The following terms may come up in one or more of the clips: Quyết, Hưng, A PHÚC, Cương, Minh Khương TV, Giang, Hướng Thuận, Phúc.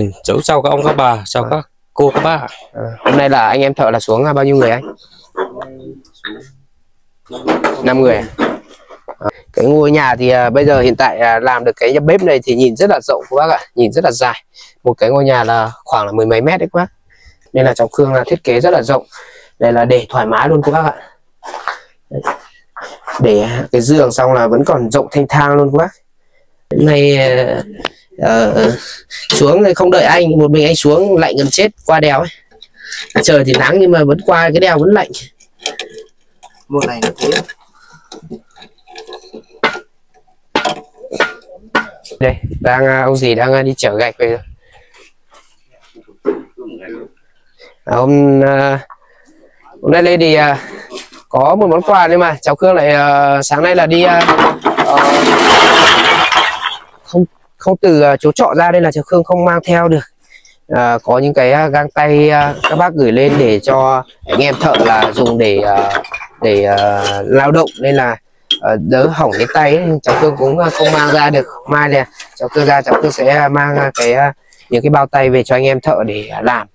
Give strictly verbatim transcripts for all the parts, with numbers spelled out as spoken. Ừ, chỗ sau các ông các bà, sau à. các cô các bác. À. Hôm nay là anh em thợ là xuống bao nhiêu người anh? năm người. À. Cái ngôi nhà thì à, bây giờ hiện tại à, làm được cái bếp này thì nhìn rất là rộng các bác ạ, nhìn rất là dài. Một cái ngôi nhà là khoảng là mười mấy mét đấy các bác. Nên là trong Khương là thiết kế rất là rộng. Đây là để thoải mái luôn các bác ạ. Đấy. Để cái giường xong là vẫn còn rộng thanh thang luôn các bác. Hôm nay Ờ, xuống thì không đợi anh, một mình anh xuống lạnh gần chết, qua đèo ấy. Trời thì nắng nhưng mà vẫn qua cái đèo vẫn lạnh. Mùa này nó thế. Đây, đang ông gì đang đi chở gạch về. À, hôm hôm nay lên thì có một món quà nhưng mà cháu Cương lại sáng nay là đi không không từ chỗ trọ ra, đây là cháu Khương không mang theo được. À, có những cái găng tay các bác gửi lên để cho anh em thợ là dùng để để uh, lao động nên là uh, đỡ hỏng cái tay ấy. Cháu Khương cũng không mang ra được, mai nè cháu Khương ra cháu Khương sẽ mang cái những cái bao tay về cho anh em thợ để làm.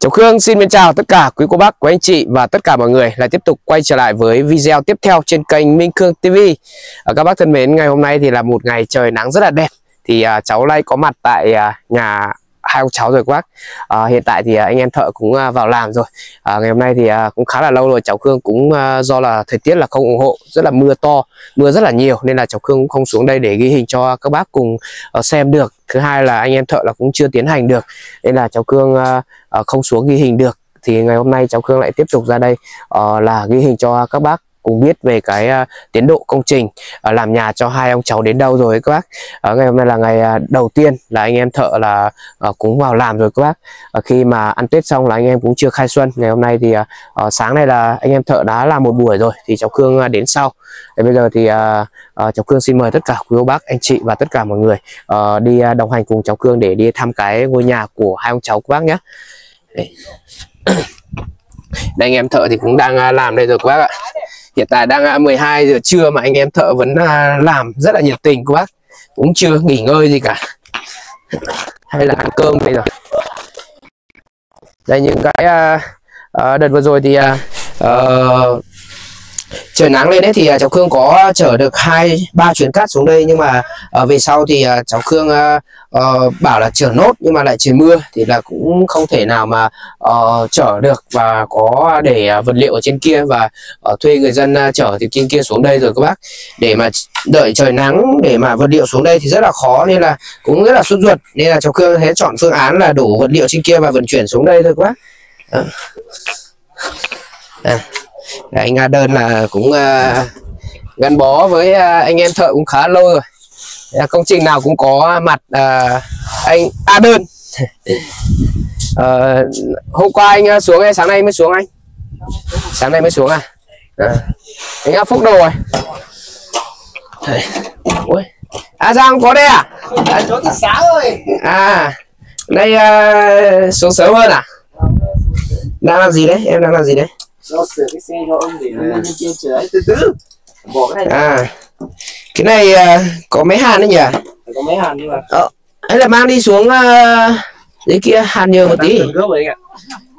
Cháu Khương xin mến chào tất cả quý cô bác, quý anh chị và tất cả mọi người lại tiếp tục quay trở lại với video tiếp theo trên kênh Minh Khương ti vi. À, các bác thân mến, ngày hôm nay thì là một ngày trời nắng rất là đẹp. Thì à, cháu nay có mặt tại à, nhà hai ông cháu rồi các bác. À, hiện tại thì à, anh em thợ cũng à, vào làm rồi. À, ngày hôm nay thì à, cũng khá là lâu rồi cháu Khương cũng à, do là thời tiết là không ủng hộ, rất là mưa to, mưa rất là nhiều nên là cháu Khương cũng không xuống đây để ghi hình cho các bác cùng à, xem được. Thứ hai là anh em thợ là cũng chưa tiến hành được nên là cháu Khương à, à, không xuống ghi hình được. Thì ngày hôm nay cháu Khương lại tiếp tục ra đây à, là ghi hình cho các bác cùng biết về cái à, tiến độ công trình à, làm nhà cho hai ông cháu đến đâu rồi các bác. À, ngày hôm nay là ngày à, đầu tiên là anh em thợ là à, cũng vào làm rồi các bác. À, khi mà ăn Tết xong là anh em cũng chưa khai xuân. Ngày hôm nay thì à, à, sáng nay là anh em thợ đã làm một buổi rồi thì cháu Khương à, đến sau. Để bây giờ thì à, à, cháu Khương xin mời tất cả quý cô bác, anh chị và tất cả mọi người à, đi à, đồng hành cùng cháu Khương để đi thăm cái ngôi nhà của hai ông cháu các bác nhé. Đây, anh em thợ thì cũng đang à, làm đây rồi các bác ạ. Hiện tại đang mười hai giờ trưa mà anh em thợ vẫn làm rất là nhiệt tình các bác. Cũng chưa nghỉ ngơi gì cả. Hay là ăn cơm bây giờ. Đây, những cái đợt vừa rồi thì uh, trời nắng lên đấy thì cháu Khương có chở được hai ba chuyến cát xuống đây. Nhưng mà uh, về sau thì uh, cháu Khương uh, uh, bảo là chở nốt nhưng mà lại trời mưa thì là cũng không thể nào mà uh, chở được và có để uh, vật liệu ở trên kia và uh, thuê người dân uh, chở từ trên kia xuống đây rồi các bác. Để mà đợi trời nắng để mà vật liệu xuống đây thì rất là khó nên là cũng rất là sốt ruột. Nên là cháu Khương sẽ chọn phương án là đổ vật liệu trên kia và vận chuyển xuống đây thôi các bác. À. À. Anh A Đơn là cũng uh, gắn bó với uh, anh em thợ cũng khá lâu rồi. Uh, công trình nào cũng có mặt uh, anh A Đơn. uh, hôm qua anh xuống hay sáng nay mới xuống anh? Sáng nay mới xuống à? À. Anh A Phúc đâu rồi? Ui. À Giang có đây à? À chỗ thì sáng rồi. À, nay uh, xuống sớm hơn à? Đang làm gì đấy? Em đang làm gì đấy? Nó sửa cái xe cho ông để lên trên chở từ từ. Bỏ cái này. À. Cái này uh, có mấy hàn đấy nhỉ? Có mấy hàn nhưng mà. Ờ, hay là mang đi xuống uh, dưới kia hàn nhiều một tí.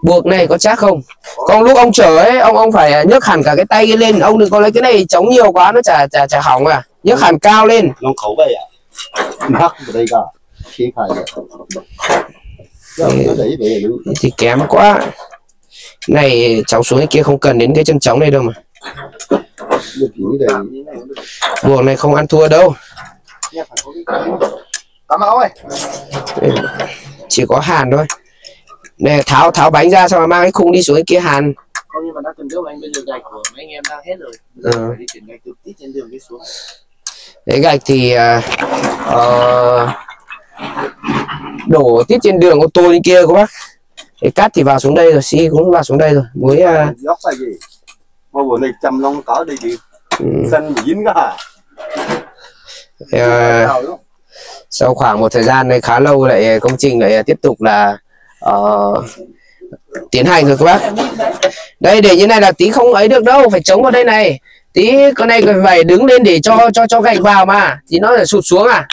Buộc này có chắc không? Có. Còn lúc ông chở ấy, ông ông phải nhấc hẳn cả cái tay cái lên, ông đừng có lấy cái này chống nhiều quá nó chả chả chả hỏng à. Nhấc hẳn cao lên. Nó khẩu vậy à? Mắc vào đây cả. Khí phải vậy. Thì kém quá. Này cháu xuống cái kia không cần đến cái chân trống này đâu mà. Buồng này không ăn thua đâu. Chỉ có hàn thôi. Này tháo tháo bánh ra xong rồi mang cái khung đi xuống cái kia hàn. Không nhưng mà đã từng trước anh bây giờ gạch của mấy anh em đang hết rồi. Giờ đi chuyển gạch từ tí trên đường đi xuống. Đấy, gạch thì uh, đổ tít trên đường ô tô trên kia các bác. Cái cát thì vào xuống đây rồi, xi cũng vào xuống đây rồi. Mới dốc là gì? Mà bữa này chầm lông có đi đi. Xanh dính cả. Sau khoảng một thời gian này khá lâu lại công trình lại tiếp tục là uh, tiến hành rồi các bác. Đây để như này là tí không ấy được đâu, phải chống vào đây này. Tí con này phải đứng lên để cho cho cho gạch vào mà, thì nó lại sụt xuống à.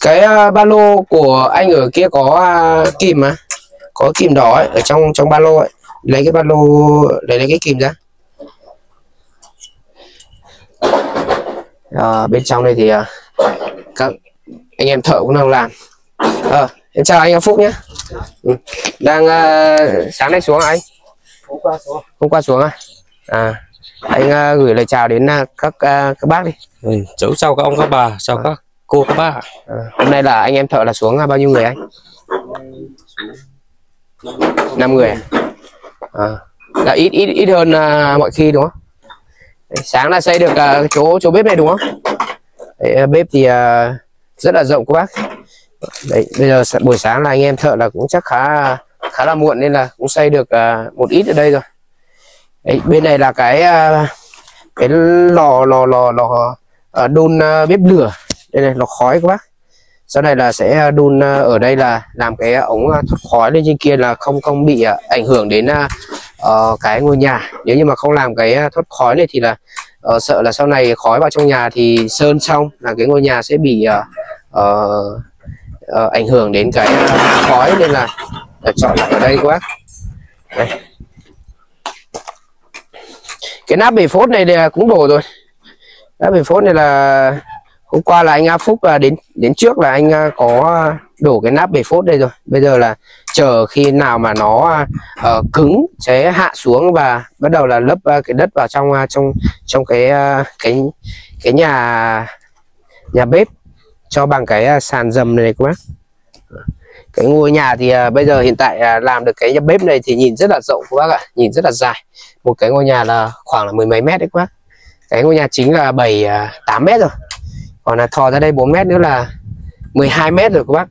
Cái uh, ba lô của anh ở kia có uh, kìm mà, có kìm đỏ ấy, ở trong trong ba lô ấy. Lấy cái ba lô, lấy lấy cái kìm ra. À, bên trong đây thì uh, các anh em thợ cũng đang làm. À, em chào anh em Phúc nhé. Ừ. Đang uh, sáng nay xuống hả anh? Hôm qua xuống. Hôm qua xuống à? À. Anh uh, gửi lời chào đến uh, các uh, các bác đi. Ừ, cháu chào các ông các bà, chào à. Các cô các bác ạ. À, hôm nay là anh em thợ là xuống uh, bao nhiêu người anh? năm người. À, là ít ít ít hơn uh, mọi khi đúng không? Sáng là xây được uh, chỗ chỗ bếp này đúng không? Đấy, bếp thì uh, rất là rộng các bác. Đấy, bây giờ buổi sáng là anh em thợ là cũng chắc khá khá là muộn nên là cũng xây được uh, một ít ở đây rồi. Đấy, bên này là cái uh, cái lò lò lò lò uh, đun uh, bếp lửa. Đây này lò khói các bác. Sau này là sẽ đun uh, ở đây là làm cái ống uh, thoát khói lên trên kia là không không bị uh, ảnh hưởng đến uh, Uh, cái ngôi nhà. Nếu như mà không làm cái thoát khói này thì là uh, sợ là sau này khói vào trong nhà thì sơn xong là cái ngôi nhà sẽ bị uh, uh, uh, ảnh hưởng đến cái uh, khói, nên là uh, chọn ở đây quá. Đây. Cái nắp bể phốt này là cũng đổ rồi. Nắp bể phốt này là hôm qua là anh Phúc là đến đến trước là anh có đổ cái nắp bể phốt đây rồi. Bây giờ là chờ khi nào mà nó uh, cứng sẽ hạ xuống và bắt đầu là lấp uh, cái đất vào trong uh, trong trong cái uh, cái cái nhà nhà bếp cho bằng cái uh, sàn dầm này các bác. Cái ngôi nhà thì uh, bây giờ hiện tại uh, làm được cái nhà bếp này thì nhìn rất là rộng các bác ạ, nhìn rất là dài. Một cái ngôi nhà là khoảng là mười mấy mét đấy các bác. Cái ngôi nhà chính là bảy uh, tám mét rồi. Còn là thò ra đây bốn mét nữa là mười hai mét rồi các bác.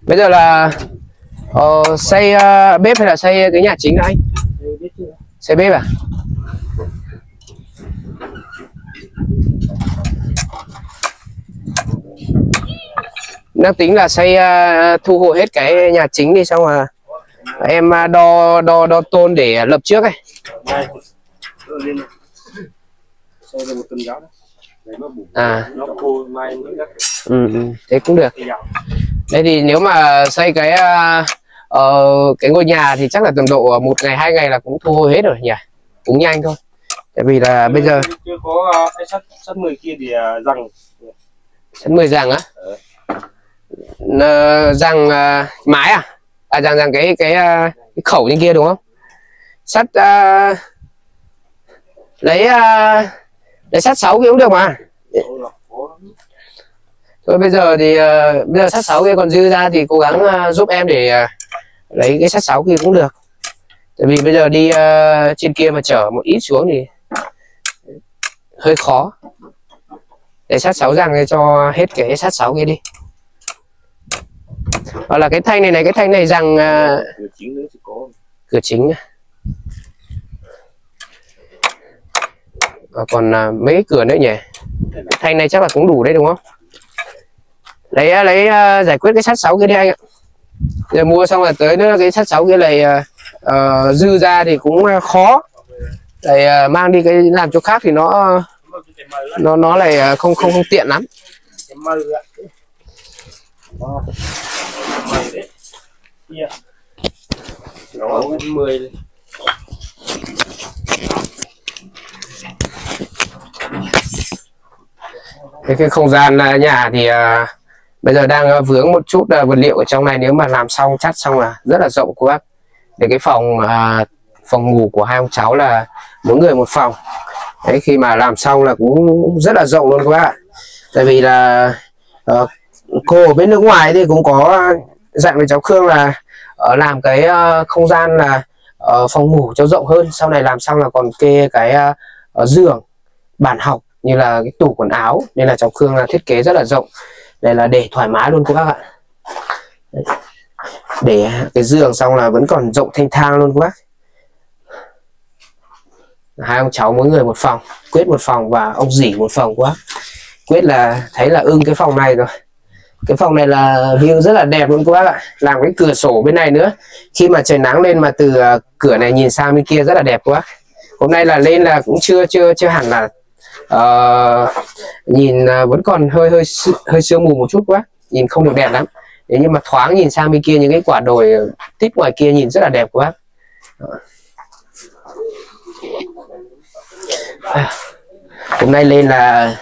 Bây giờ là uh, xây uh, bếp hay là xây cái nhà chính là anh? Xây bếp à? Đang tính là xây uh, thu hồi hết cái nhà chính đi, xong mà em uh, đo đo đo tôn để lập trước ấy. À. Ừ, thế cũng được. Đây thì nếu mà xây cái uh, uh, cái ngôi nhà thì chắc là tầm độ một ngày hai ngày là cũng thu hồi hết rồi nhỉ? Cũng nhanh thôi. Tại vì là bây giờ chưa có cái sắt sắt mười kia thì rằng sắt mười rằng á. Rằng uh, mái à? À rằng rằng cái cái, uh, cái khẩu trên kia đúng không? Sắt uh, lấy uh, lấy sắt sáu kia cũng được mà. Thôi bây giờ thì uh, bây giờ sắt sáu kia còn dư ra thì cố gắng uh, giúp em để uh, lấy cái sắt sáu kia cũng được. Tại vì bây giờ đi uh, trên kia mà chở một ít xuống thì hơi khó. Để sắt sáu rằng cho hết cái sắt sáu kia đi. Hoặc là cái thanh này này, cái thanh này rằng uh, cửa chính nữa thì có. Cửa chính. Và còn uh, mấy cửa nữa nhỉ? Cái thanh này chắc là cũng đủ đấy đúng không? Lấy lấy uh, giải quyết cái sắt sáu kia đi anh ạ. Giờ mua xong là tới nữa cái sắt sáu kia này uh, uh, dư ra thì cũng uh, khó. Để uh, mang đi cái làm chỗ khác thì nó uh, nó nó lại uh, không không không tiện lắm. Wow. Yeah. Đó, mười. Cái, cái không gian nhà thì à, bây giờ đang vướng một chút à, vật liệu ở trong này, nếu mà làm xong chắt xong là rất là rộng của bác. Để cái phòng à, phòng ngủ của hai ông cháu là mỗi người một phòng. Đấy, khi mà làm xong là cũng rất là rộng luôn các bác ạ. Tại vì là à, cô ở bên nước ngoài thì cũng có dặn với cháu Cương là uh, làm cái uh, không gian là uh, phòng ngủ cho rộng hơn, sau này làm xong là còn kê cái uh, giường bàn học như là cái tủ quần áo, nên là trong Khương là thiết kế rất là rộng. Đây là để thoải mái luôn cô bác ạ. Để cái giường xong là vẫn còn rộng thanh thang luôn cô bác. Hai ông cháu mỗi người một phòng, Quyết một phòng và ông dì một phòng quá. Quyết là thấy là ưng cái phòng này rồi. Cái phòng này là view rất là đẹp luôn các bác ạ. Làm cái cửa sổ bên này nữa, khi mà trời nắng lên mà từ cửa này nhìn sang bên kia rất là đẹp quá. Hôm nay là lên là cũng chưa chưa chưa hẳn là uh, nhìn vẫn còn hơi hơi hơi sương mù một chút quá, nhìn không được đẹp lắm. Thế nhưng mà thoáng nhìn sang bên kia những cái quả đồi tít ngoài kia nhìn rất là đẹp quá. À, hôm nay lên là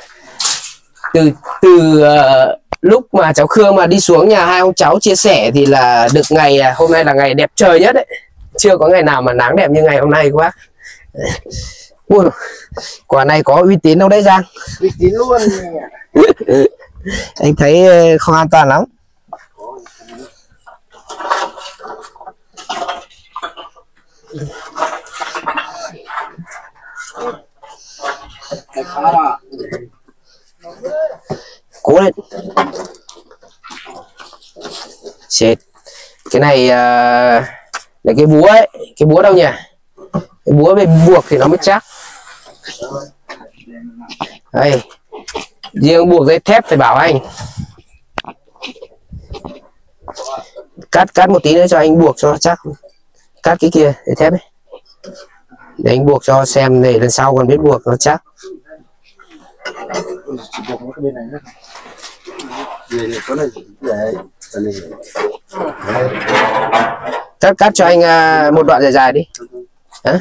từ từ uh, lúc mà cháu Khương mà đi xuống nhà hai ông cháu chia sẻ thì là được ngày hôm nay là ngày đẹp trời nhất đấy, chưa có ngày nào mà nắng đẹp như ngày hôm nay quá. Buồn, quả này có uy tín đâu đấy Giang? Uy tín luôn. Anh thấy không an toàn lắm. Cố lên. Chết. Cái này à, là cái búa ấy. Cái búa đâu nhỉ? Cái búa bị buộc thì nó mới chắc. Đây, riêng buộc dây thép phải bảo anh. Cắt cắt một tí nữa cho anh buộc cho chắc. Cắt cái kia, dây thép ấy. Để anh buộc cho xem để lần sau còn biết buộc nó chắc. Cắt cắt cho anh à, một đoạn dài dài đi. Hả?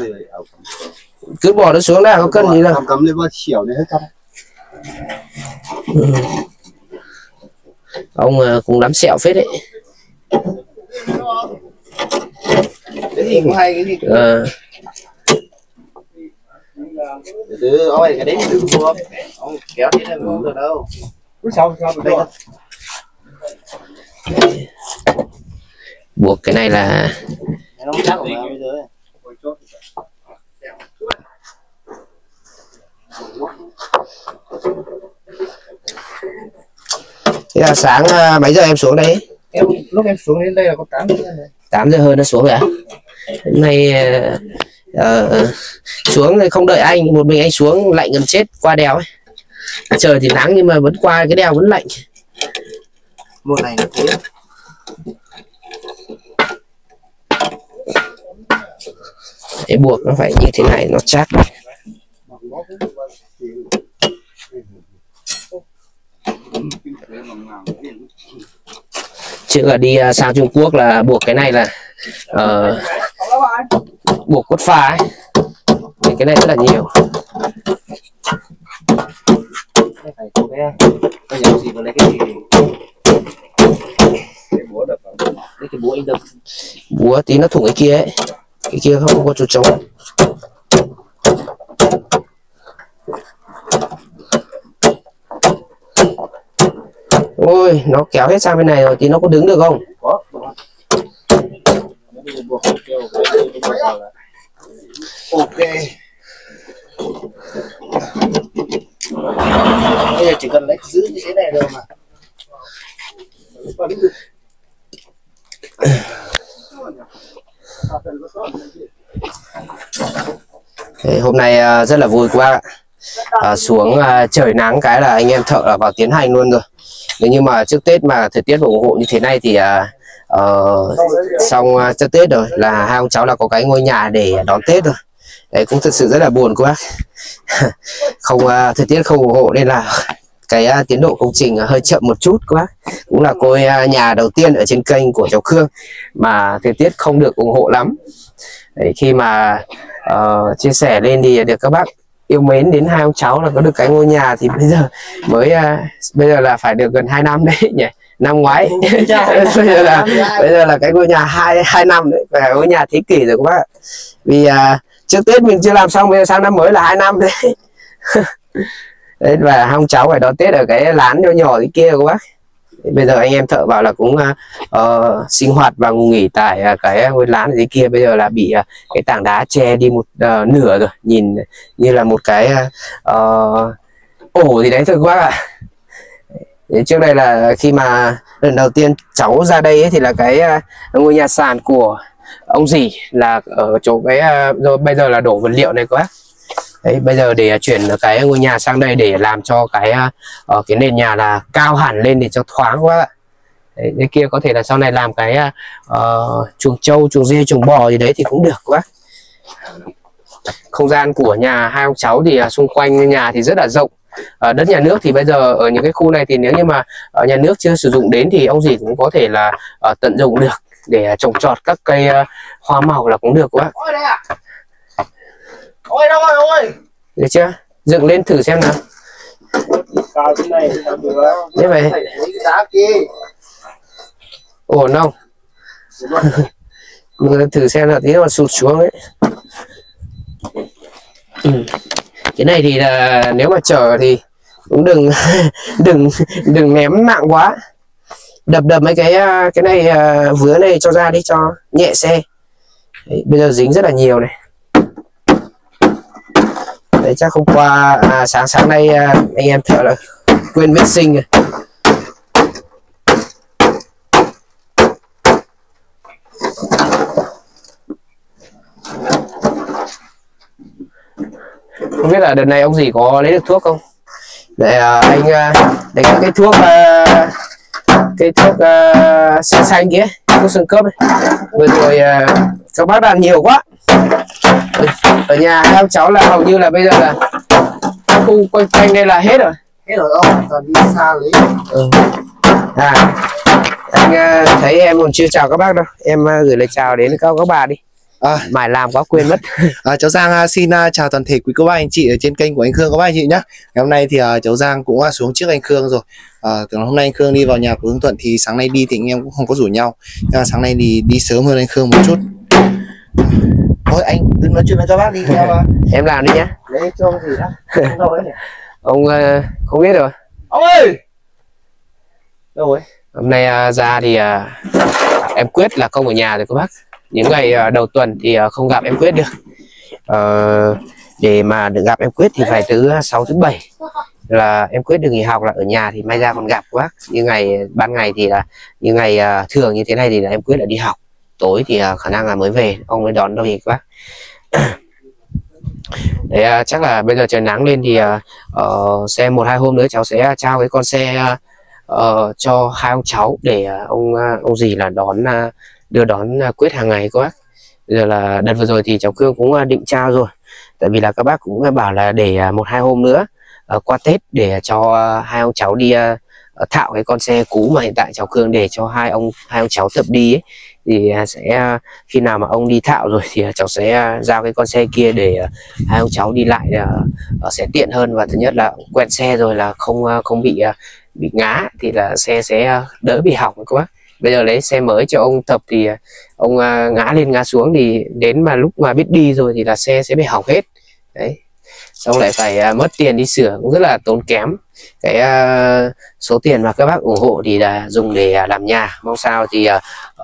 Cứ bỏ nó xuống đã, có cân gì đâu. Ừ. Ông à, cũng lắm sẹo phết đấy. À. Từ ông ấy cái đấy thì được không? Ông kéo thế này không được đâu. Sao sao được đâu? Buộc cái này là thế là sáng mấy giờ em xuống đây? Em lúc em xuống đến đây là có tám giờ. tám giờ hơn nó xuống rồi à? Hôm nay Ờ, xuống thì không đợi anh, một mình anh xuống lạnh gần chết, qua đèo ấy. Trời thì nắng nhưng mà vẫn qua cái đèo vẫn lạnh. Mùa này nó thế. Cái buộc nó phải như thế này nó chắc. Chứ là đi sang Trung Quốc là buộc cái này là uh, buộc cốt pha ấy. Thì cái này rất là nhiều. Búa tí nó thủng cái kia ấy. Cái kia không có chỗ trống. Ôi, nó kéo hết sang bên này rồi, tí nó có đứng được không? Ok. Bây giờ chỉ cần lấy giữ như thế này thôi mà. Thế, hôm nay rất là vui quá. À, xuống à, trời nắng cái là anh em thợ là vào tiến hành luôn rồi. Nếu như mà trước Tết mà thời tiết ủng hộ như thế này thì à, Uh, xong uh, cho Tết rồi là hai ông cháu là có cái ngôi nhà để đón Tết rồi. Đấy cũng thật sự rất là buồn cô bác. Không uh, thời tiết không ủng hộ nên là cái uh, tiến độ công trình uh, hơi chậm một chút cô bác. Cũng là ngôi uh, nhà đầu tiên ở trên kênh của cháu Khương mà thời tiết không được ủng hộ lắm. Đấy, khi mà uh, chia sẻ lên thì được các bác yêu mến đến hai ông cháu là có được cái ngôi nhà thì bây giờ mới uh, bây giờ là phải được gần hai năm đấy nhỉ. Năm ngoái bây giờ là bây giờ là cái ngôi nhà hai hai năm đấy, phải ngôi nhà thế kỷ rồi các bác. Vì à, trước Tết mình chưa làm xong, bây giờ sang năm mới là hai năm đấy. Đấy, và hai ông cháu phải đón Tết ở cái lán nhỏ nhỏ cái kia các bác. Bây giờ anh em thợ vào là cũng uh, sinh hoạt và nghỉ tại uh, cái ngôi lán ở dưới kia. Bây giờ là bị uh, cái tảng đá che đi một uh, nửa rồi, nhìn như là một cái uh, ổ thì đấy, thực quá ạ. Trước đây là khi mà lần đầu tiên cháu ra đây ấy, thì là cái ngôi nhà sàn của ông dì là ở chỗ cái, rồi bây giờ là đổ vật liệu này quá. Đấy, bây giờ để chuyển cái ngôi nhà sang đây để làm cho cái ở cái nền nhà là cao hẳn lên để cho thoáng quá ạ. Đấy, bên kia có thể là sau này làm cái uh, chuồng trâu, chuồng dê, chuồng bò gì đấy thì cũng được quá. Không gian của nhà hai ông cháu thì uh, xung quanh nhà thì rất là rộng. Uh, đất nhà nước thì bây giờ ở những cái khu này thì nếu như mà uh, nhà nước chưa sử dụng đến thì ông gì cũng có thể là uh, tận dụng được để trồng trọt các cây uh, hoa màu là cũng được quá. Ôi đây à? Ôi đâu rồi ông ơi? Được chưa? Dựng lên thử xem nào. Như vậy. Ổn không? Mình thử xem là tí nó sụt xuống đấy. Ừ. Cái này thì là nếu mà chở thì cũng đừng đừng đừng ném nặng quá, đập đập mấy cái cái này vứa này cho ra đi cho nhẹ xe. Đấy, bây giờ dính rất là nhiều này. Đấy, chắc hôm qua à, sáng sáng nay anh em thợ là quên vệ sinh rồi. Không biết là đợt này ông gì có lấy được thuốc không? Để à, anh để cái, cái thuốc à, cái thuốc à, xanh xanh kia, thuốc xương khớp vừa rồi à, các bác làm nhiều quá. Ở nhà hai ông cháu là hầu như là bây giờ là khu quanh quanh đây là hết rồi. Hết rồi không? Còn đi xa lấy. Ừ. À, anh à, thấy em còn chưa chào các bác đâu. Em à, gửi lời chào đến các các bà đi. À, mải làm quá quên mất. À, cháu Giang à, xin à, chào toàn thể quý cô bác anh chị ở trên kênh của anh Khương, các bác anh chị nhé. Ngày hôm nay thì à, cháu Giang cũng à, xuống trước anh Khương rồi. À, từ hôm nay anh Khương đi vào nhà của Hướng Thuận thì sáng nay đi thì anh em cũng không có rủ nhau. Nhưng mà sáng nay thì đi sớm hơn anh Khương một chút. Thôi anh đừng nói chuyện với cho bác đi theo. À. Em làm đi nhá. Đấy cho ông gì đó. Không đâu đấy. Ông à, không biết rồi. Ông ơi. Đâu ấy? Hôm nay à, ra thì à, em Quyết là không ở nhà rồi các bác. Những ngày đầu tuần thì không gặp em Quyết được. Ờ, để mà được gặp em Quyết thì phải thứ sáu thứ bảy là em Quyết được nghỉ học, là ở nhà thì may ra còn gặp quá. Như ngày ban ngày thì là như ngày thường như thế này thì là em Quyết là đi học, tối thì khả năng là mới về, ông mới đón đâu gì các bác. Đấy, chắc là bây giờ trời nắng lên thì uh, xe một hai hôm nữa cháu sẽ trao cái con xe uh, cho hai ông cháu để ông ông gì là đón uh, đưa đón Quyết hàng ngày các bác. Bây giờ là đợt vừa rồi thì cháu Cương cũng định trao rồi, tại vì là các bác cũng bảo là để một hai hôm nữa qua Tết để cho hai ông cháu đi thạo cái con xe cũ mà hiện tại cháu Cương để cho hai ông hai ông cháu tập đi ấy. Thì sẽ khi nào mà ông đi thạo rồi thì cháu sẽ giao cái con xe kia để hai ông cháu đi lại sẽ tiện hơn, và thứ nhất là quen xe rồi là không không bị bị ngã thì là xe sẽ đỡ bị hỏng các bác. Bây giờ lấy xe mới cho ông tập thì ông ngã lên ngã xuống thì đến mà lúc mà biết đi rồi thì là xe sẽ bị hỏng hết. Đấy. Xong lại phải mất tiền đi sửa cũng rất là tốn kém. Cái uh, số tiền mà các bác ủng hộ thì là dùng để làm nhà. Mong sao thì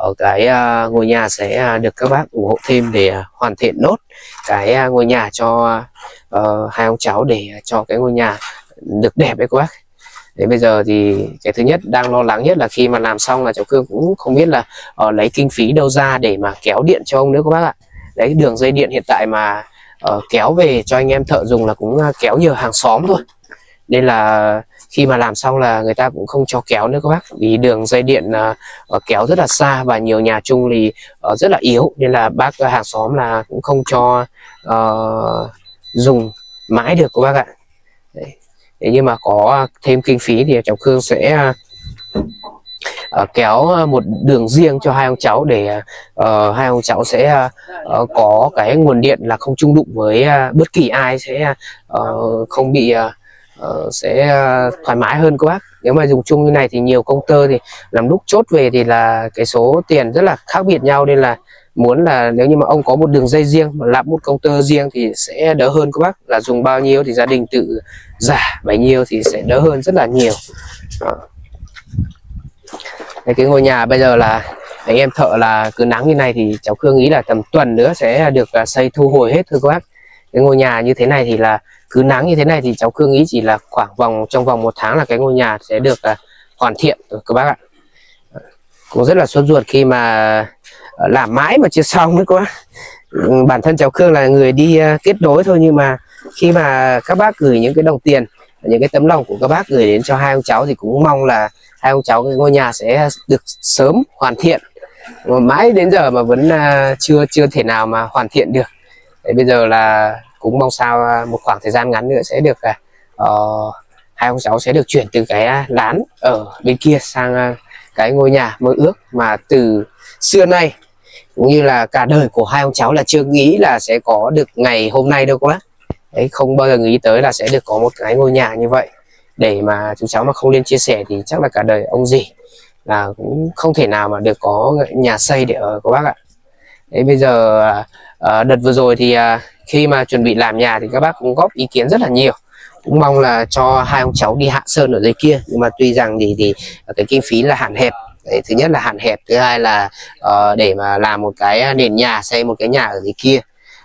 uh, cái uh, ngôi nhà sẽ được các bác ủng hộ thêm để uh, hoàn thiện nốt cái uh, ngôi nhà cho uh, hai ông cháu để cho cái ngôi nhà được đẹp đấy các bác. Thế bây giờ thì cái thứ nhất đang lo lắng nhất là khi mà làm xong là cháu Cương cũng không biết là uh, lấy kinh phí đâu ra để mà kéo điện cho ông nữa các bác ạ. Đấy, đường dây điện hiện tại mà uh, kéo về cho anh em thợ dùng là cũng uh, kéo nhờ hàng xóm thôi. Nên là khi mà làm xong là người ta cũng không cho kéo nữa các bác, vì đường dây điện uh, kéo rất là xa và nhiều nhà chung thì uh, rất là yếu. Nên là bác uh, hàng xóm là cũng không cho uh, dùng mãi được các bác ạ. Đấy. Nhưng mà có thêm kinh phí thì cháu Khương sẽ uh, kéo một đường riêng cho hai ông cháu để uh, hai ông cháu sẽ uh, có cái nguồn điện là không chung đụng với uh, bất kỳ ai, sẽ uh, không bị uh, sẽ uh, thoải mái hơn các bác. Nếu mà dùng chung như này thì nhiều công tơ thì làm lúc chốt về thì là cái số tiền rất là khác biệt nhau, nên là muốn là nếu như mà ông có một đường dây riêng mà lắp một công tơ riêng thì sẽ đỡ hơn các bác, là dùng bao nhiêu thì gia đình tự giả bấy nhiêu thì sẽ đỡ hơn rất là nhiều. Đấy, cái ngôi nhà bây giờ là anh em thợ là cứ nắng như này thì cháu Khương nghĩ là tầm tuần nữa sẽ được xây thu hồi hết thôi các bác. Cái ngôi nhà như thế này thì là cứ nắng như thế này thì cháu Cương nghĩ chỉ là khoảng vòng trong vòng một tháng là cái ngôi nhà sẽ được uh, hoàn thiện rồi các bác ạ. Cũng rất là sốt ruột khi mà làm mãi mà chưa xong nữa quá. Bản thân cháu Cương là người đi uh, kết nối thôi, nhưng mà khi mà các bác gửi những cái đồng tiền, những cái tấm lòng của các bác gửi đến cho hai ông cháu thì cũng mong là hai ông cháu cái ngôi nhà sẽ được sớm hoàn thiện. Mà mãi đến giờ mà vẫn uh, chưa chưa thể nào mà hoàn thiện được. Đấy, bây giờ là cũng mong sao một khoảng thời gian ngắn nữa sẽ được uh, hai ông cháu sẽ được chuyển từ cái lán ở bên kia sang uh, cái ngôi nhà mơ ước mà từ xưa nay cũng như là cả đời của hai ông cháu là chưa nghĩ là sẽ có được ngày hôm nay đâu các bác. Đấy, không bao giờ nghĩ tới là sẽ được có một cái ngôi nhà như vậy. Để mà chú cháu mà không lên chia sẻ thì chắc là cả đời ông dì là cũng không thể nào mà được có nhà xây để ở các bác ạ. Đấy, bây giờ à, đợt vừa rồi thì à, khi mà chuẩn bị làm nhà thì các bác cũng góp ý kiến rất là nhiều, cũng mong là cho hai ông cháu đi hạ sơn ở dưới kia. Nhưng mà tuy rằng thì thì cái kinh phí là hạn hẹp. Đấy, thứ nhất là hạn hẹp, thứ hai là à, để mà làm một cái nền nhà, xây một cái nhà ở dưới kia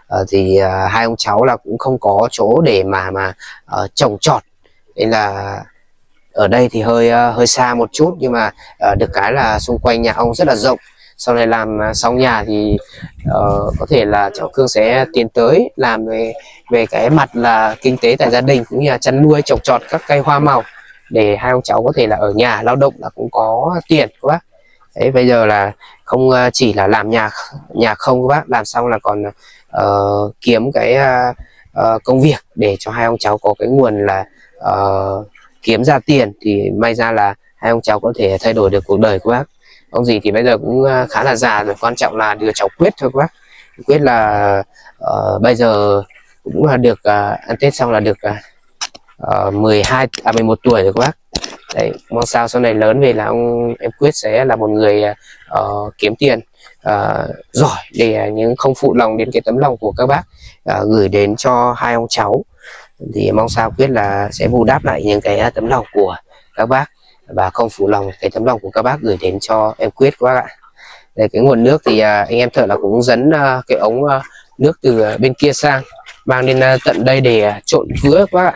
à, thì à, hai ông cháu là cũng không có chỗ để mà mà à, trồng trọt, nên là ở đây thì hơi à, hơi xa một chút. Nhưng mà à, được cái là xung quanh nhà ông rất là rộng. Sau này làm xong nhà thì uh, có thể là cháu Cương sẽ tiến tới làm về về cái mặt là kinh tế tại gia đình, cũng như là chăn nuôi trồng trọt các cây hoa màu để hai ông cháu có thể là ở nhà lao động là cũng có tiền các bác. Đấy, bây giờ là không chỉ là làm nhà nhà không các bác, làm xong là còn uh, kiếm cái uh, công việc để cho hai ông cháu có cái nguồn là uh, kiếm ra tiền, thì may ra là hai ông cháu có thể thay đổi được cuộc đời các bác. Ông gì thì bây giờ cũng khá là già rồi, quan trọng là đưa cháu Quyết thôi các bác. Quyết là uh, bây giờ cũng là được uh, ăn Tết xong là được uh, mười hai à mười một tuổi rồi các bác. Đấy, mong sao sau này lớn về là ông em Quyết sẽ là một người uh, kiếm tiền uh, giỏi để những không phụ lòng đến cái tấm lòng của các bác uh, gửi đến cho hai ông cháu. Thì mong sao Quyết là sẽ bù đắp lại những cái tấm lòng của các bác và không phụ lòng cái tấm lòng của các bác gửi đến cho em Quyết các bác ạ. Để cái nguồn nước thì à, anh em Thợ là cũng dẫn à, cái ống à, nước từ à, bên kia sang mang lên à, tận đây để à, trộn vữa các bác ạ.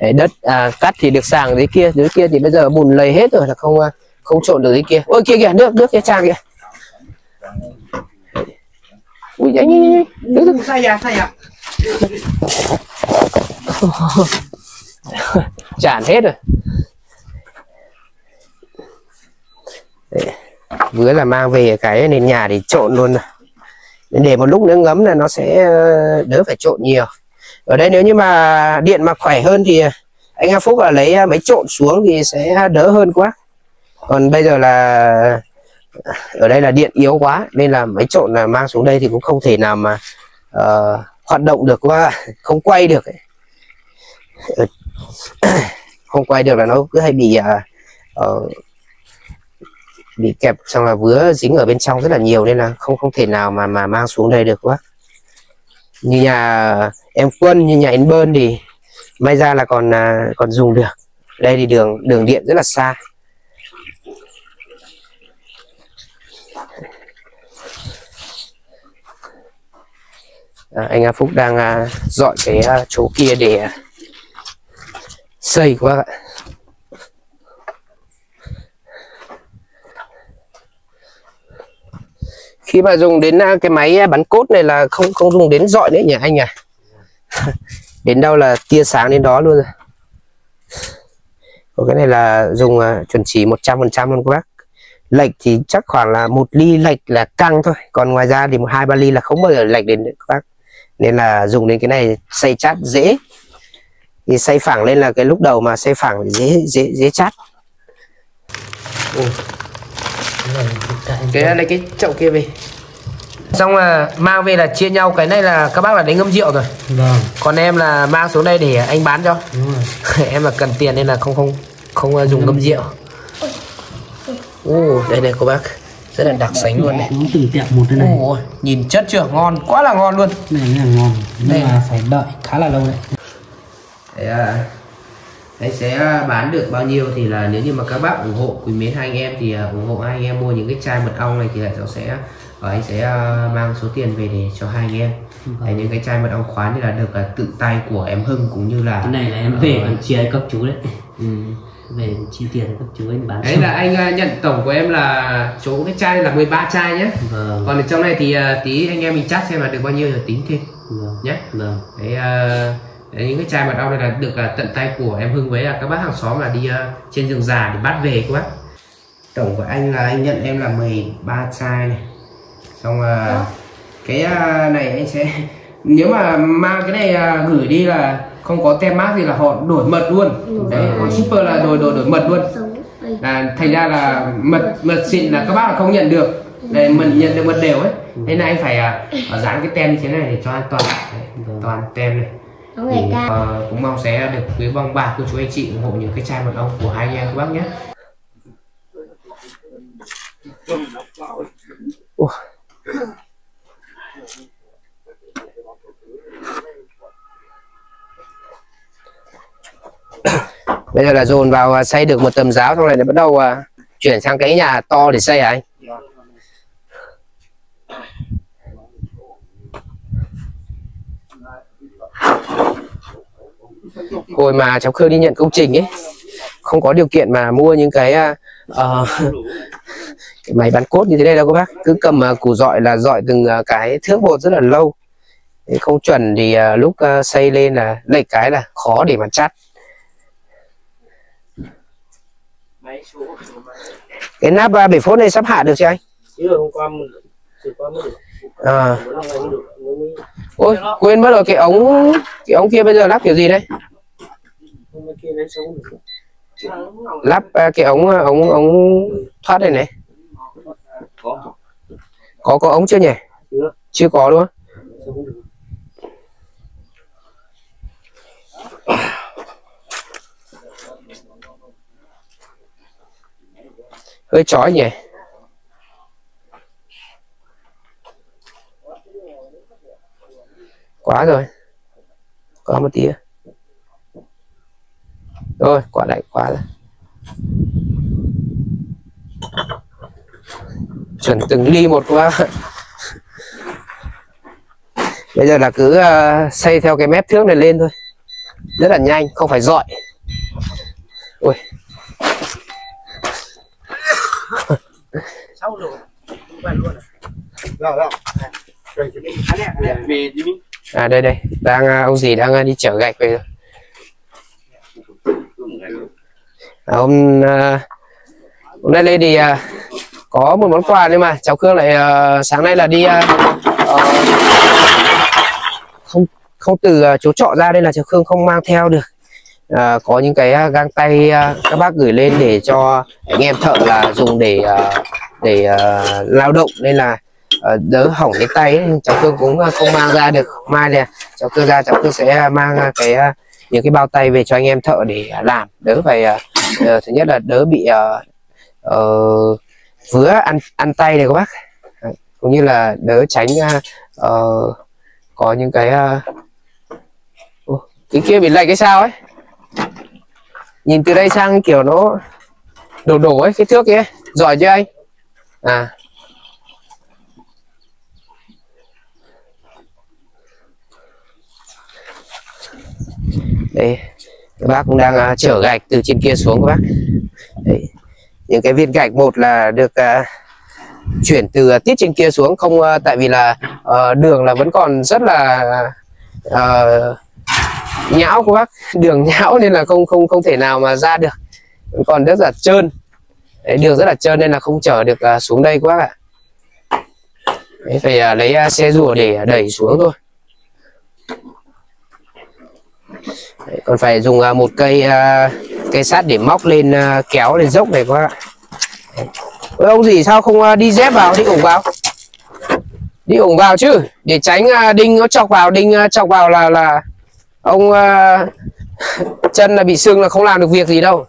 Đấy, đất à, cắt thì được sàng dưới kia, dưới kia thì bây giờ bùn lầy hết rồi là không à, không trộn được dưới kia. Ôi kia kìa, nước nước kia tràn kìa. Ui nhanh nhanh nhanh. Sao vậy? Sao vậy? Tràn hết rồi. Vừa là mang về cái nền nhà thì trộn luôn, để một lúc nữa ngấm là nó sẽ đỡ phải trộn nhiều. Ở đây nếu như mà điện mà khỏe hơn thì anh em Phúc là lấy máy trộn xuống thì sẽ đỡ hơn quá. Còn bây giờ là ở đây là điện yếu quá nên là máy trộn là mang xuống đây thì cũng không thể nào mà uh, hoạt động được quá, không quay được. Không quay được là nó cứ hay bị uh, uh, bị kẹp, xong là vứa dính ở bên trong rất là nhiều nên là không không thể nào mà mà mang xuống đây được quá. Như nhà em Quân, như nhà em Bơn thì may ra là còn còn dùng được. Đây thì đường đường điện rất là xa. À, anh A Phúc đang dọn cái chỗ kia để xây quá ạ. Khi mà dùng đến cái máy bắn cốt này là không không dùng đến dọi nữa nhỉ anh à? Đến đâu là tia sáng đến đó luôn rồi. Còn cái này là dùng uh, chuẩn chỉ một trăm phần trăm luôn các bác. Lệch thì chắc khoảng là một ly lệch là căng thôi, còn ngoài ra thì một hai ba ly là không bao giờ lệch đến các bác. Nên là dùng đến cái này xay chát dễ. Thì xay phẳng lên là cái lúc đầu mà xay phẳng dễ dễ dễ chát. Ôi. Cái này cái chậu kia về. Xong là mang về là chia nhau. Cái này là các bác là đánh ngâm rượu rồi. Vâng. Còn em là mang xuống đây để anh bán cho. Đúng rồi. Em là cần tiền nên là không không không dùng ngâm rượu. Ô, đây này các bác. Rất là đặc sánh luôn này. Cũng từng tiệm một thế này. Ôi, nhìn chất chưa? Ngon, quá là ngon luôn. Này là ngon. Đây là phải đợi khá là lâu đấy. Đấy à. Đấy, sẽ bán được bao nhiêu thì là nếu như mà các bác ủng hộ quý mến hai anh em thì ủng hộ hai anh em mua những cái chai mật ong này thì lại cháu sẽ và anh sẽ mang số tiền về để cho hai anh em. Đấy, những cái chai mật ong khoán thì là được là tự tay của em Hưng cũng như là cái này là em về uh, chia cấp chú đấy. Ừ. Về chi tiền cấp chú anh bán. Đấy xong là anh nhận tổng của em là chỗ cái chai là mười ba chai nhé. Vâng. Còn ở trong này thì uh, tí anh em mình chat xem là được bao nhiêu rồi tính thêm. Vâng. Nhé. Vâng. Đấy, uh, đấy, những cái chai mật ong này là được là tận tay của em Hưng với là các bác hàng xóm là đi uh, trên rừng già để bắt về các bác. Tổng của anh là anh nhận em là mười ba chai này. Xong à, cái này anh sẽ nếu mà mang cái này à, gửi đi là không có tem mát gì là họ đổi mật luôn. Ừ. Đấy, còn shipper là đổi đổi đổi mật luôn. Là thành ra là mật mật xịn là các bác là không nhận được. Đấy, mình nhận được mật đều ấy. Thế là anh phải à, dán cái tem như thế này để cho an toàn. Đấy, toàn tem này. Thì, à, cũng mong sẽ được quý vong bạc của chú anh chị ủng hộ những cái chai mật ong của hai anh em các bác nhé. Ủa. Bây giờ là dồn vào xây được một tầm giáo xong này để bắt đầu uh, chuyển sang cái nhà to để xây hả anh? Hồi mà cháu Khương đi nhận công trình ấy không có điều kiện mà mua những cái uh, cái máy bán cốt như thế này đâu các bác, cứ cầm uh, củ dọi là dọi từng uh, cái thước bột rất là lâu. Nếu không chuẩn thì uh, lúc uh, xây lên là lệch cái là khó để mà chắt. Cái nắp uh, bể phốt này sắp hạ được chưa anh? À. Ôi quên mất rồi, cái ống cái ống kia bây giờ lắp kiểu gì đây? Lắp uh, cái ống ống ống thoát đây này. Có có ống chưa nhỉ? Chưa, chưa có đúng không? Hơi chói nhỉ. Quá rồi. Có một tí. Rồi, quá lạnh quá rồi. Chuẩn từng ly một quá. Bây giờ là cứ uh, xây theo cái mép thước này lên thôi, rất là nhanh, không phải dọi. Ui. Sao rồi? À đây đây, đang uh, ông gì đang uh, đi chở gạch về rồi. À, hôm uh, hôm nay lên thì uh, có một món quà nhưng mà cháu Cương lại uh, sáng nay là đi uh, uh, không không từ uh, chỗ trọ ra đây là cháu Cương không mang theo được. Uh, có những cái uh, găng tay uh, các bác gửi lên để cho anh em thợ là dùng để uh, để uh, lao động nên là uh, đỡ hỏng cái tay ấy. Cháu Cương cũng uh, không mang ra được. Mai nè cháu Cương ra cháu Cương sẽ uh, mang uh, cái uh, những cái bao tay về cho anh em thợ để uh, làm đỡ phải uh, uh, thứ nhất là đỡ bị uh, uh, vứa ăn ăn tay này các bác, cũng như là đỡ tránh uh, uh, có những cái uh, uh, cái kia bị lệch cái sao ấy, nhìn từ đây sang kiểu nó đổ đổ ấy, cái thước kia giỏi chưa anh? À đây các bác cũng đang uh, chở gạch từ trên kia xuống các bác. Đấy, những cái viên gạch một là được uh, chuyển từ uh, tít trên kia xuống không, uh, tại vì là uh, đường là vẫn còn rất là uh, nhão của bác, đường nhão nên là không không không thể nào mà ra được, còn rất là trơn. Đấy, đường rất là trơn nên là không chở được uh, xuống đây quá ạ. Đấy, phải uh, lấy uh, xe rùa để đẩy xuống thôi. Đấy, còn phải dùng uh, một cây uh, cây sắt để móc lên uh, kéo lên dốc này quá ạ. Ôi, ông gì sao không uh, đi dép vào, đi ủng vào, đi ủng vào chứ để tránh uh, đinh nó chọc vào, đinh uh, chọc vào là là ông uh, chân là bị sưng là không làm được việc gì đâu.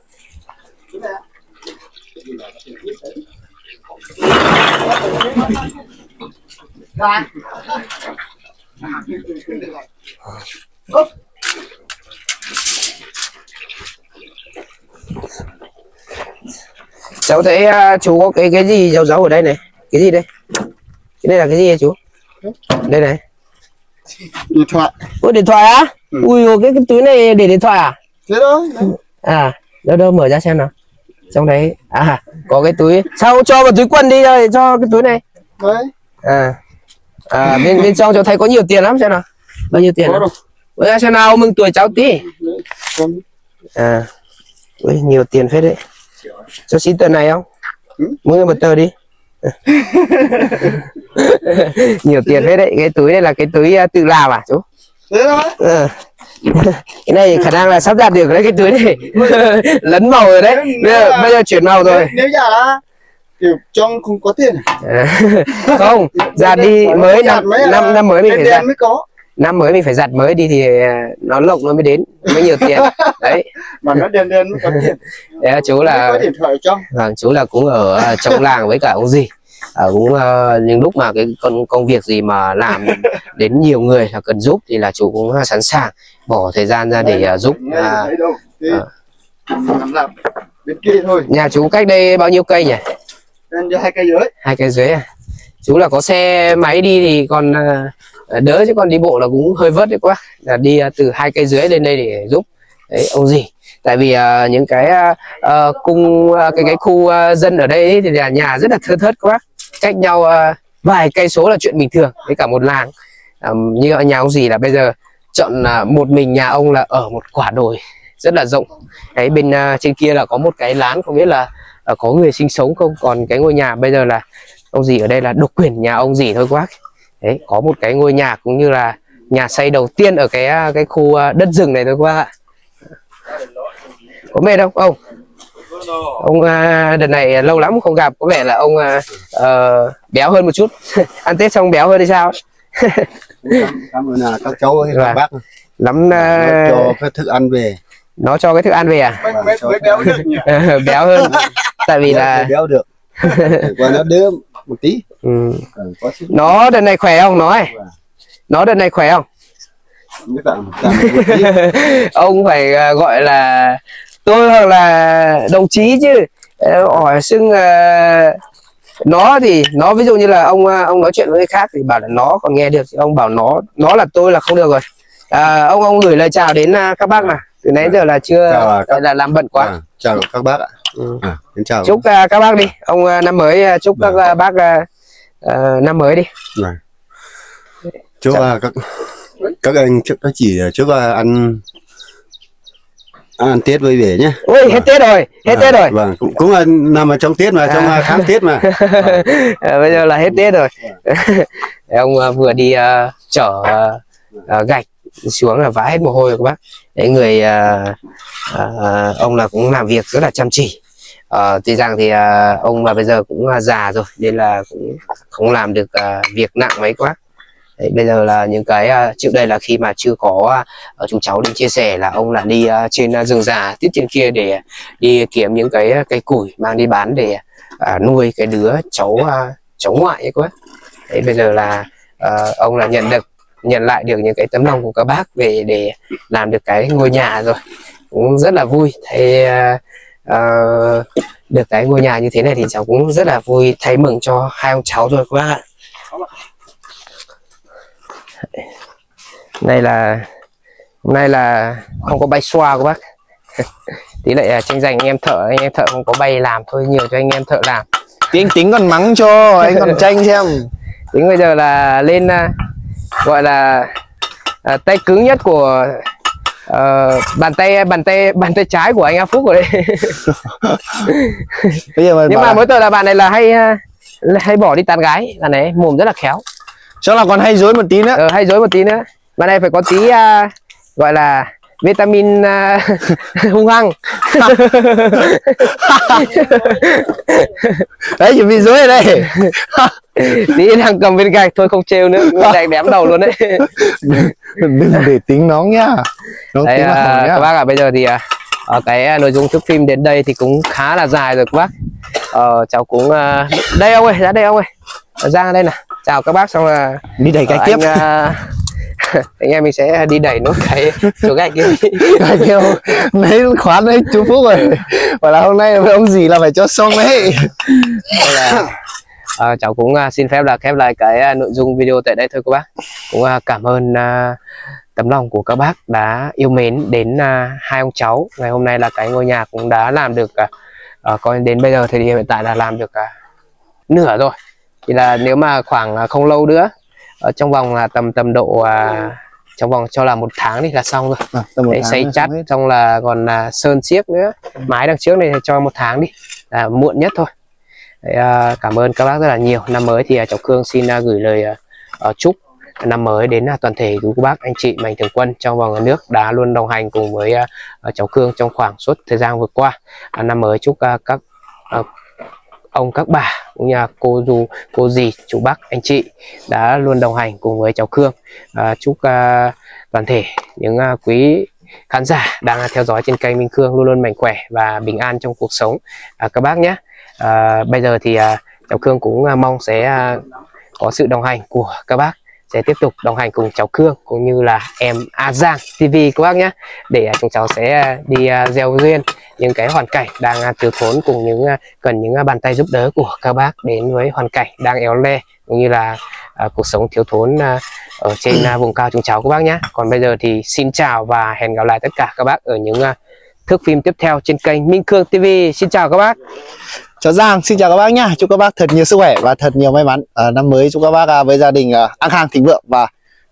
cháu thấy uh, chú có cái cái gì dấu dấu ở đây này, cái gì đây, cái đây là cái gì vậy chú? Đây này, điện thoại. Ôi điện thoại á? Ừ. Ui ôi, cái, cái túi này để điện thoại à? Thế đó. À đâu đâu mở ra xem nào, trong đấy à có cái túi, sao cho vào túi quần đi rồi cho cái túi này. Đấy. À à bên bên trong cháu thấy có nhiều tiền lắm, xem nào bao nhiêu tiền. Ôi ra xem nào, mừng tuổi cháu tí. À ui nhiều tiền phết đấy. Cháu xin tờ này không? Ừ? Mua một tờ đi. Nhiều tiền hết đấy. Cái túi này là cái túi uh, tự làm à chú? Thế thôi. Ừ. Cái này khả năng là sắp đạt được đấy, cái túi này. Lấn màu rồi đấy. Bây giờ, bây giờ chuyển màu rồi. Nếu giả là kiểu trong không có tiền. À. Không, giặt đi mới năm, năm năm mới mình phải giặt. Năm mới mình phải giặt mới đi thì nó lộc nó mới đến, mới nhiều tiền đấy. Mà nó đen đen mới có tiền. Đấy, chú là có điện thoại trong. Vâng, chú là cũng ở trong làng với cả ông gì. À, cũng uh, những lúc mà cái con công việc gì mà làm đến nhiều người là cần giúp thì là chú cũng uh, sẵn sàng bỏ thời gian ra để uh, giúp. Uh, uh. Nhà chú cách đây bao nhiêu cây nhỉ? Hai cây dưới. Hai cây dưới. À? Chú là có xe máy đi thì còn uh, đỡ, chứ con đi bộ là cũng hơi vất đấy quá, là đi từ hai cây dưới lên đây để giúp đấy ông gì. Tại vì uh, những cái uh, cung uh, cái cái khu uh, dân ở đây ấy, thì là nhà rất là thưa thớt quá, cách nhau uh, vài cây số là chuyện bình thường với cả một làng. Um, như ở nhà ông gì là bây giờ chọn uh, một mình nhà ông là ở một quả đồi rất là rộng đấy, bên uh, trên kia là có một cái lán, không biết là uh, có người sinh sống không. Còn cái ngôi nhà bây giờ là ông gì ở đây là độc quyền nhà ông gì thôi quá. Đấy, có một cái ngôi nhà cũng như là nhà xây đầu tiên ở cái cái khu đất rừng này thôi qua ạ. Có mệt không ông? Ông đợt này lâu lắm không gặp, có vẻ là ông uh, béo hơn một chút. Ăn Tết xong béo hơn hay sao? Cảm ơn các cháu các bác lắm. Nó cho cái thức ăn về. Nó cho cái thức ăn về à? Béo hơn. Tại vì là béo được. Qua nó đớm một tí. Ừ. Nó đợt này khỏe không? Nói nó đợt này khỏe không? Ông phải gọi là tôi hoặc là đồng chí chứ hỏi xưng nó thì nó, ví dụ như là ông ông nói chuyện với người khác thì bảo là nó còn nghe được, ông bảo nó nó là tôi là không được rồi. À, ông ông gửi lời chào đến các bác nào, từ nãy giờ là chưa các... là làm bận quá. À, chào các bác ạ. Ừ. À, chào. Chúc uh, các bác đi ông uh, năm mới, uh, chúc vâng. Các uh, bác uh, năm mới đi. Vâng. Chúc uh, các các anh chúc các chị chúc uh, ăn ăn Tết vui vẻ nhé. Ui vâng. Hết Tết rồi, hết à, Tết rồi. Vâng, cũng, cũng là nằm ở trong Tết mà, trong à. Tháng Tết mà. Vâng. À, bây giờ là hết Tết rồi. Ông uh, vừa đi uh, chở uh, uh, gạch xuống là vã hết mồ hôi rồi các bác. Đấy, người uh, uh, ông là cũng làm việc rất là chăm chỉ. Uh, tuy rằng thì uh, ông mà bây giờ cũng uh, già rồi nên là cũng không làm được uh, việc nặng mấy quá. Đấy, bây giờ là những cái uh, trước đây là khi mà chưa có uh, chúng cháu đi chia sẻ là ông là đi uh, trên uh, rừng già tiếp trên kia để đi kiếm những cái cây củi mang đi bán để uh, nuôi cái đứa cháu uh, cháu ngoại ấy quá. Đấy, bây giờ là uh, ông là nhận được nhận lại được những cái tấm lòng của các bác về để làm được cái ngôi nhà rồi, cũng rất là vui. Thấy uh, uh, được cái ngôi nhà như thế này thì cháu cũng rất là vui, thấy mừng cho hai ông cháu rồi các bác ạ. Đây là hôm nay là không có bay xoa các bác. Tí lại tranh giành anh em thợ, anh em thợ không có bay làm thôi, nhiều cho anh em thợ làm. Tính tính còn mắng cho anh còn tranh xem. Tính bây giờ là lên uh, gọi là à, tay cứng nhất của à, bàn tay bàn tay bàn tay trái của anh A Phúc rồi đấy. Bây giờ mà nhưng mà mỗi tờ là bạn này là hay hay bỏ đi tán gái, bạn này mồm rất là khéo, chắc là còn hay dối một tí nữa. Ờ, hay dối một tí nữa, bạn này phải có tí à, gọi là vitamin à, hung hăng. Đấy chuẩn bị dối ở đây. Tí đang cầm bên gạch thôi không trêu nữa, gạch đém đầu luôn đấy. Đừng để tính nó nhá. Nó đấy, tính à, nhá. Các bác à, bây giờ thì à, cái nội dung thước phim đến đây thì cũng khá là dài rồi các bác. Ờ, cháu cũng à, đây ông ơi, ra đây ông ơi, Giang ở đây nè. Chào các bác xong là đi đẩy cái tiếp. Anh, à, anh em mình sẽ đi đẩy nốt cái chỗ gạch kia. Kêu lấy khoán đấy chú Phúc rồi, và là hôm nay ông gì là phải cho xong đấy. Là à, cháu cũng uh, xin phép là khép lại cái uh, nội dung video tại đây thôi các bác. Cũng uh, cảm ơn uh, tấm lòng của các bác đã yêu mến đến uh, hai ông cháu. Ngày hôm nay là cái ngôi nhà cũng đã làm được uh, uh, coi đến bây giờ thì hiện tại là làm được uh, nửa rồi. Thì là nếu mà khoảng uh, không lâu nữa, ở trong vòng là tầm tầm độ uh, trong vòng cho là một tháng thì là xong rồi. À, để xây chát xong là còn là sơn xiếc nữa. Ừ. Mái đằng trước này cho một tháng đi, là muộn nhất thôi. Đấy, cảm ơn các bác rất là nhiều. Năm mới thì cháu Cương xin gửi lời chúc năm mới đến toàn thể quý cô bác, anh chị, mạnh thường quân trong và ngoài nước đã luôn đồng hành cùng với cháu Cương trong khoảng suốt thời gian vừa qua. Năm mới chúc các ông, các bà, cũng như cô dù, cô dì, chú bác, anh chị đã luôn đồng hành cùng với cháu Cương. Chúc toàn thể những quý khán giả đang theo dõi trên kênh Minh Khương luôn luôn mạnh khỏe và bình an trong cuộc sống các bác nhé. À, bây giờ thì à, cháu Cương cũng à, mong sẽ à, có sự đồng hành của các bác, sẽ tiếp tục đồng hành cùng cháu Cương cũng như là em à, Giang ti vi các bác nhé, để à, chúng cháu sẽ à, đi à, gieo duyên những cái hoàn cảnh đang à, thiếu thốn cùng những à, cần những à, bàn tay giúp đỡ của các bác đến với hoàn cảnh đang éo le cũng như là à, cuộc sống thiếu thốn à, ở trên à, vùng cao chúng cháu các bác nhé. Còn bây giờ thì xin chào và hẹn gặp lại tất cả các bác ở những à, thước phim tiếp theo trên kênh Minh Khương ti vi. Xin chào các bác. Chào Giang, xin chào các bác nhá. Chúc các bác thật nhiều sức khỏe và thật nhiều may mắn. À, năm mới chúc các bác à, với gia đình à, an khang thịnh vượng và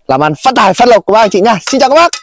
làm ăn phát tài phát lộc của các bác anh chị nhá. Xin chào các bác.